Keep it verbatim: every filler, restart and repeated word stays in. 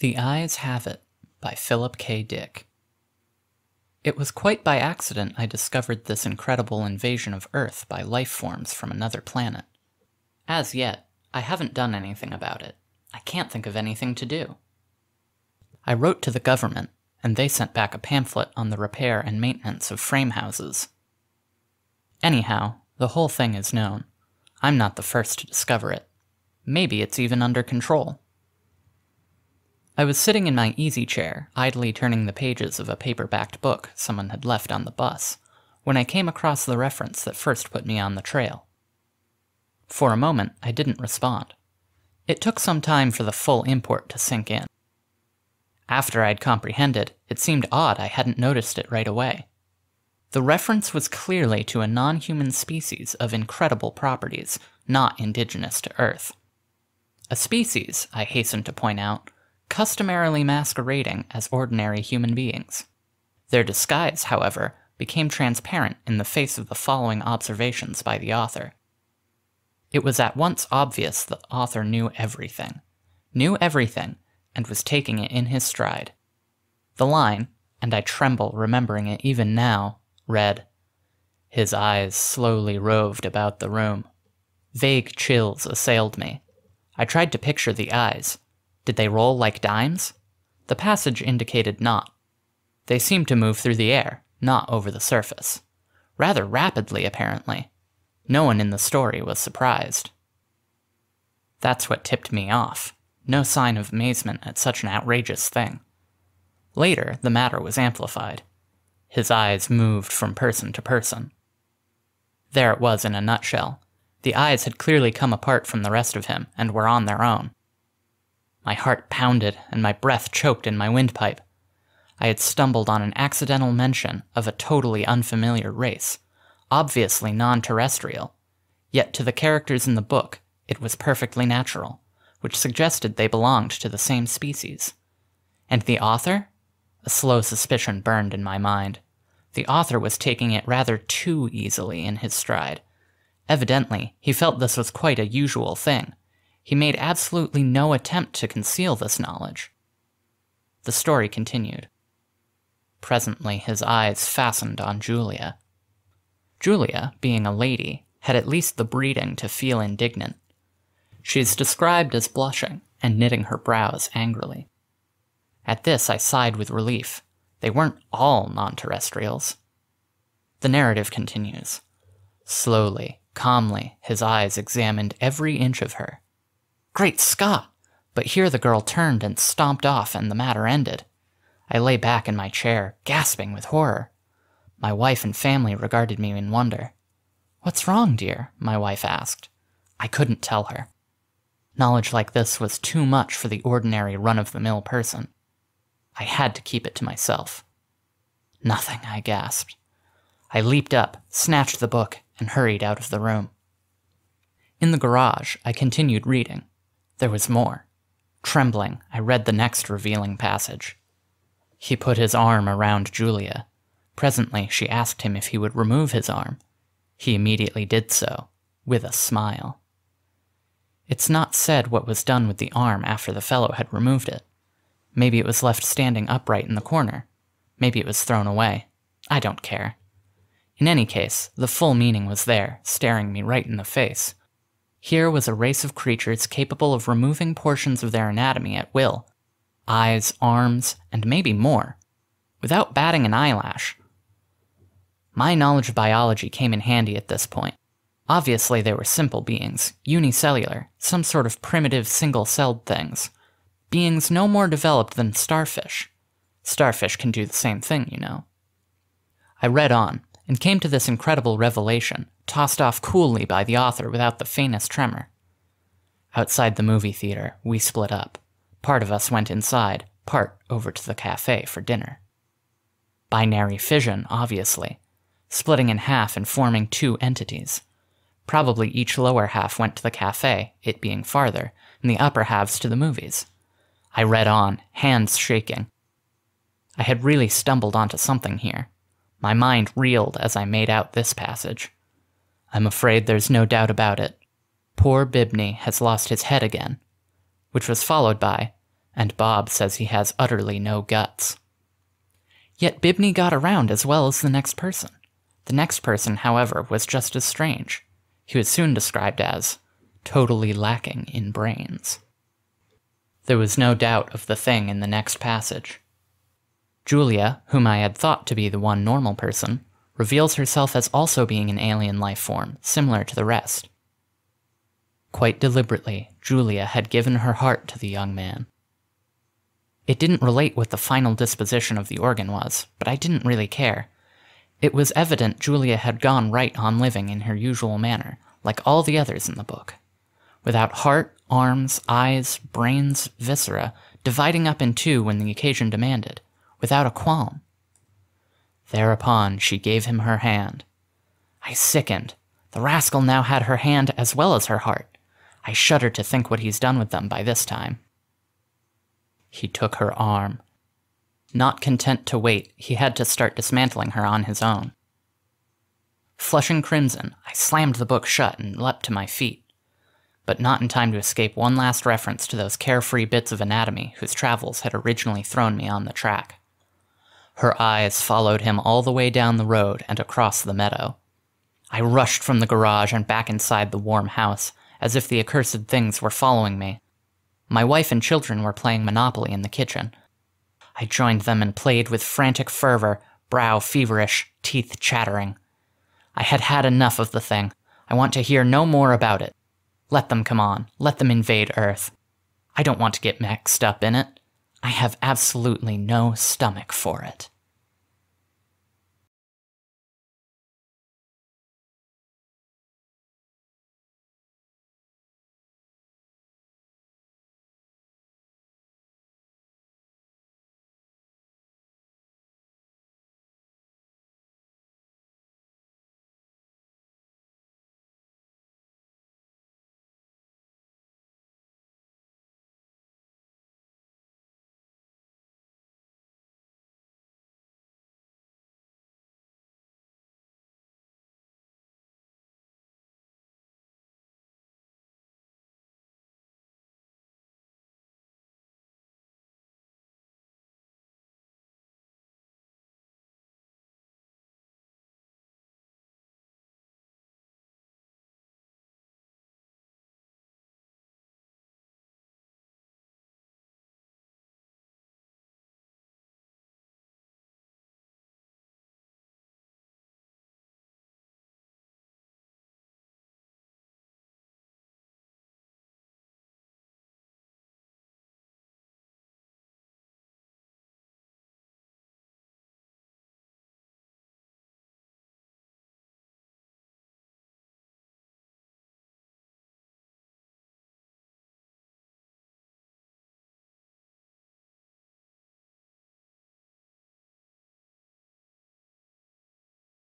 The Eyes Have It by Philip K. Dick. It was quite by accident I discovered this incredible invasion of Earth by life forms from another planet. As yet, I haven't done anything about it. I can't think of anything to do. I wrote to the government, and they sent back a pamphlet on the repair and maintenance of frame houses. Anyhow, the whole thing is known. I'm not the first to discover it. Maybe it's even under control. I was sitting in my easy chair, idly turning the pages of a paper-backed book someone had left on the bus, when I came across the reference that first put me on the trail. For a moment, I didn't respond. It took some time for the full import to sink in. After I'd comprehended, it seemed odd I hadn't noticed it right away. The reference was clearly to a non-human species of incredible properties, not indigenous to Earth. A species, I hastened to point out, customarily masquerading as ordinary human beings. Their disguise, however, became transparent in the face of the following observations by the author. It was at once obvious the author knew everything, knew everything, and was taking it in his stride. The line, and I tremble remembering it even now, read, "His eyes slowly roved about the room." Vague chills assailed me. I tried to picture the eyes. Did they roll like dimes? The passage indicated not. They seemed to move through the air, not over the surface. Rather rapidly, apparently. No one in the story was surprised. That's what tipped me off. No sign of amazement at such an outrageous thing. Later, the matter was amplified. His eyes moved from person to person. There it was in a nutshell. The eyes had clearly come apart from the rest of him and were on their own. My heart pounded and my breath choked in my windpipe. I had stumbled on an accidental mention of a totally unfamiliar race, obviously non-terrestrial. Yet to the characters in the book, it was perfectly natural, which suggested they belonged to the same species. And the author? A slow suspicion burned in my mind. The author was taking it rather too easily in his stride. Evidently, he felt this was quite a usual thing. He made absolutely no attempt to conceal this knowledge. The story continued. Presently, his eyes fastened on Julia. Julia, being a lady, had at least the breeding to feel indignant. She is described as blushing and knitting her brows angrily. At this, I sighed with relief. They weren't all non-terrestrials. The narrative continues. Slowly, calmly, his eyes examined every inch of her. Great Scott! But here the girl turned and stomped off and the matter ended. I lay back in my chair, gasping with horror. My wife and family regarded me in wonder. "What's wrong, dear?" my wife asked. I couldn't tell her. Knowledge like this was too much for the ordinary run-of-the-mill person. I had to keep it to myself. "Nothing," I gasped. I leaped up, snatched the book, and hurried out of the room. In the garage, I continued reading. There was more. Trembling, I read the next revealing passage. He put his arm around Julia. Presently, she asked him if he would remove his arm. He immediately did so, with a smile. It's not said what was done with the arm after the fellow had removed it. Maybe it was left standing upright in the corner. Maybe it was thrown away. I don't care. In any case, the full meaning was there, staring me right in the face. Here was a race of creatures capable of removing portions of their anatomy at will. Eyes, arms, and maybe more. Without batting an eyelash. My knowledge of biology came in handy at this point. Obviously they were simple beings, unicellular, some sort of primitive single-celled things. Beings no more developed than starfish. Starfish can do the same thing, you know. I read on, and came to this incredible revelation, tossed off coolly by the author without the faintest tremor. Outside the movie theater, we split up. Part of us went inside, part over to the cafe for dinner. Binary fission, obviously. Splitting in half and forming two entities. Probably each lower half went to the cafe, it being farther, and the upper halves to the movies. I read on, hands shaking. I had really stumbled onto something here. My mind reeled as I made out this passage. I'm afraid there's no doubt about it. Poor Bibney has lost his head again. Which was followed by, and Bob says he has utterly no guts. Yet Bibney got around as well as the next person. The next person, however, was just as strange. He was soon described as totally lacking in brains. There was no doubt of the thing in the next passage. Julia, whom I had thought to be the one normal person, reveals herself as also being an alien life form, similar to the rest. Quite deliberately, Julia had given her heart to the young man. It didn't relate what the final disposition of the organ was, but I didn't really care. It was evident Julia had gone right on living in her usual manner, like all the others in the book. Without heart, arms, eyes, brains, viscera, dividing up in two when the occasion demanded, without a qualm. Thereupon she gave him her hand. I sickened. The rascal now had her hand as well as her heart. I shudder to think what he's done with them by this time. He took her arm. Not content to wait, he had to start dismantling her on his own. Flushing crimson, I slammed the book shut and leapt to my feet, but not in time to escape one last reference to those carefree bits of anatomy whose travels had originally thrown me on the track. Her eyes followed him all the way down the road and across the meadow. I rushed from the garage and back inside the warm house, as if the accursed things were following me. My wife and children were playing Monopoly in the kitchen. I joined them and played with frantic fervor, brow feverish, teeth chattering. I had had enough of the thing. I want to hear no more about it. Let them come on. Let them invade Earth. I don't want to get mixed up in it. I have absolutely no stomach for it.